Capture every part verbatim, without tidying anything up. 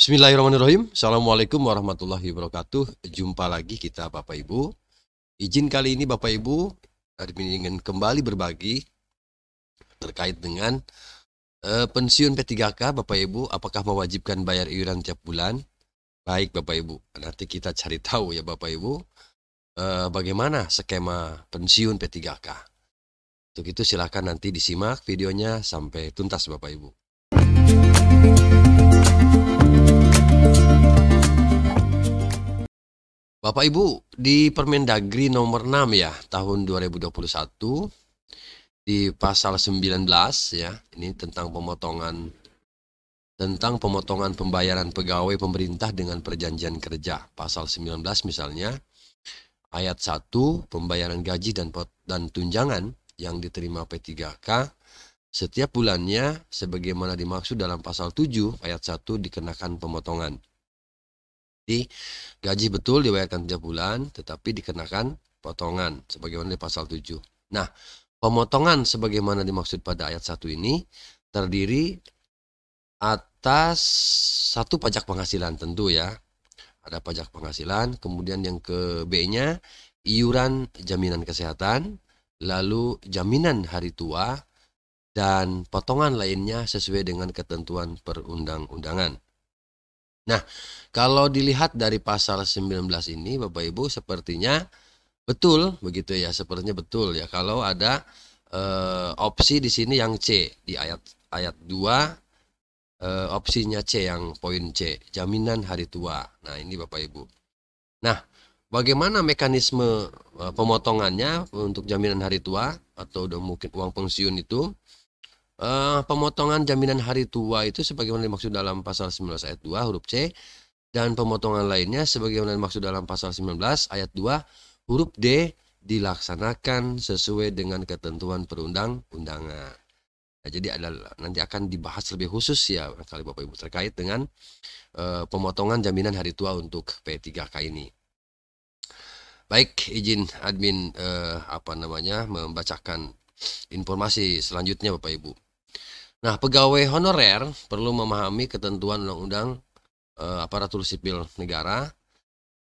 Bismillahirrahmanirrahim. Assalamualaikum warahmatullahi wabarakatuh. Jumpa lagi kita Bapak Ibu. Izin kali ini Bapak Ibu ingin kembali berbagi terkait dengan uh, pensiun P tiga K. Bapak Ibu, apakah mewajibkan bayar iuran tiap bulan? Baik Bapak Ibu, nanti kita cari tahu ya Bapak Ibu, uh, bagaimana skema pensiun P tiga K. Untuk itu silahkan nanti disimak videonya sampai tuntas Bapak Ibu. Bapak Ibu, di Permendagri nomor enam ya tahun dua ribu dua puluh satu di pasal sembilan belas ya, ini tentang pemotongan tentang pemotongan pembayaran pegawai pemerintah dengan perjanjian kerja. Pasal sembilan belas misalnya ayat satu, pembayaran gaji dan pot, dan tunjangan yang diterima P tiga K setiap bulannya sebagaimana dimaksud dalam pasal tujuh ayat satu dikenakan pemotongan. Gaji betul dibayarkan tiap bulan, tetapi dikenakan potongan sebagaimana di pasal tujuh. Nah, pemotongan sebagaimana dimaksud pada ayat satu ini terdiri atas satu pajak penghasilan, tentu ya. Ada pajak penghasilan, kemudian yang ke B-nya iuran jaminan kesehatan, lalu jaminan hari tua dan potongan lainnya sesuai dengan ketentuan perundang-undangan. Nah, kalau dilihat dari pasal sembilan belas ini Bapak Ibu sepertinya betul begitu ya, sepertinya betul ya kalau ada e, opsi di sini yang C di ayat ayat dua, e, opsinya C yang poin C, jaminan hari tua. Nah, ini Bapak Ibu. Nah, bagaimana mekanisme e, pemotongannya untuk jaminan hari tua atau udah mungkin uang pensiun itu? Uh, pemotongan jaminan hari tua itu sebagaimana dimaksud dalam pasal sembilan belas ayat dua huruf C dan pemotongan lainnya sebagaimana dimaksud dalam pasal sembilan belas ayat dua huruf D dilaksanakan sesuai dengan ketentuan perundang-undangan. Nah, jadi ada, nanti akan dibahas lebih khusus ya kali Bapak Ibu terkait dengan uh, pemotongan jaminan hari tua untuk P tiga K ini. Baik, izin admin uh, apa namanya membacakan informasi selanjutnya Bapak Ibu. Nah, pegawai honorer perlu memahami ketentuan undang-undang e, aparatur sipil negara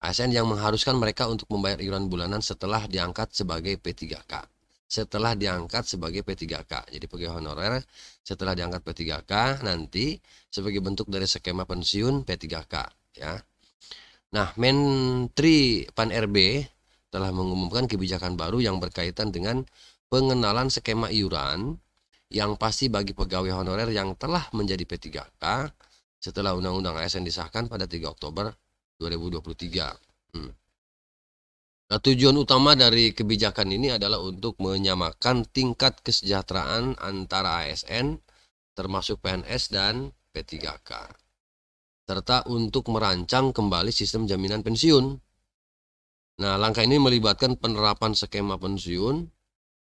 A S N yang mengharuskan mereka untuk membayar iuran bulanan setelah diangkat sebagai P tiga K. Setelah diangkat sebagai P tiga K. Jadi pegawai honorer setelah diangkat P tiga K nanti sebagai bentuk dari skema pensiun P tiga K ya. Nah, Menteri P A N R B telah mengumumkan kebijakan baru yang berkaitan dengan pengenalan skema iuran yang pasti bagi pegawai honorer yang telah menjadi P tiga K setelah Undang-Undang A S N disahkan pada tiga Oktober dua ribu dua puluh tiga. Hmm. Nah, tujuan utama dari kebijakan ini adalah untuk menyamakan tingkat kesejahteraan antara A S N termasuk P N S dan P tiga K, serta untuk merancang kembali sistem jaminan pensiun. Nah, langkah ini melibatkan penerapan skema pensiun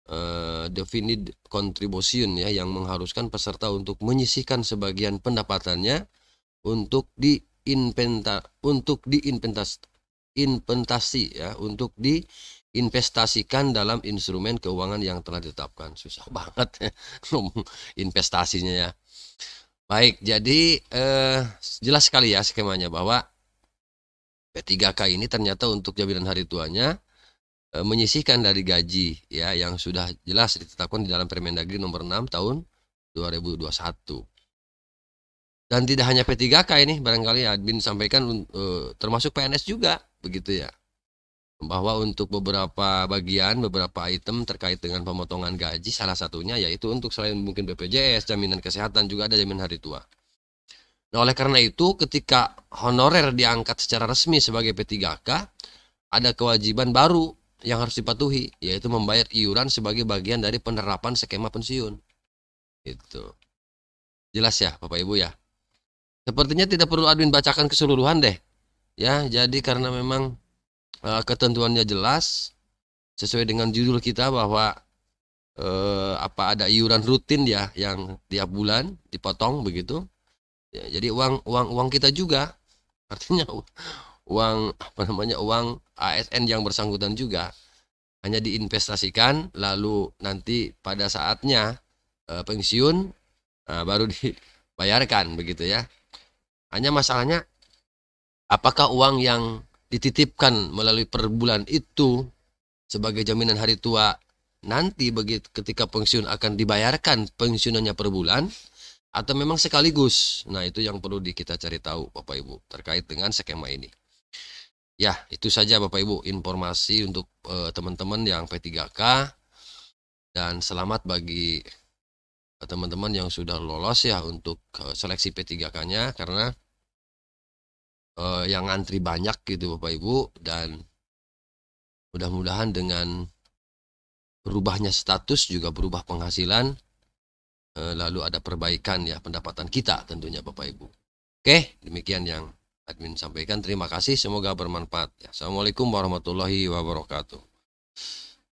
Uh, Defined Contribution ya, yang mengharuskan peserta untuk menyisihkan sebagian pendapatannya untuk diinventa untuk diinventas inventasi ya untuk diinvestasikan dalam instrumen keuangan yang telah ditetapkan. Susah banget ya investasinya ya. Baik, jadi uh, jelas sekali ya skemanya bahwa P tiga K ini ternyata untuk jaminan hari tuanya menyisihkan dari gaji ya yang sudah jelas ditetapkan di dalam Permendagri nomor enam tahun dua ribu dua puluh satu. Dan tidak hanya P tiga K ini, barangkali admin sampaikan eh, termasuk P N S juga begitu ya. Bahwa untuk beberapa bagian, beberapa item terkait dengan pemotongan gaji salah satunya yaitu untuk selain mungkin B P J S, jaminan kesehatan juga ada jaminan hari tua. Nah, oleh karena itu ketika honorer diangkat secara resmi sebagai P tiga K ada kewajiban baru yang harus dipatuhi, yaitu membayar iuran sebagai bagian dari penerapan skema pensiun. Itu jelas ya Bapak Ibu ya. Sepertinya tidak perlu admin bacakan keseluruhan deh ya, jadi karena memang e, ketentuannya jelas sesuai dengan judul kita bahwa e, apa ada iuran rutin ya yang tiap bulan dipotong begitu ya, jadi uang uang uang kita juga, artinya uang apa namanya uang A S N yang bersangkutan juga hanya diinvestasikan, lalu nanti pada saatnya e, pensiun e, baru dibayarkan begitu ya. Hanya masalahnya, apakah uang yang dititipkan melalui per bulan itu sebagai jaminan hari tua nanti begitu ketika pensiun akan dibayarkan pensiunannya per bulan, atau memang sekaligus? Nah, itu yang perlu di kita cari tahu, Bapak Ibu, terkait dengan skema ini. Ya, itu saja Bapak Ibu informasi untuk teman-teman eh, yang P tiga K. Dan selamat bagi teman-teman yang sudah lolos ya untuk eh, seleksi P tiga K-nya, karena eh, yang antri banyak gitu Bapak Ibu. Dan mudah-mudahan dengan berubahnya status juga berubah penghasilan, lalu ada perbaikan ya pendapatan kita tentunya Bapak Ibu. Oke, demikian yang admin sampaikan. Terima kasih, semoga bermanfaat. Assalamualaikum warahmatullahi wabarakatuh.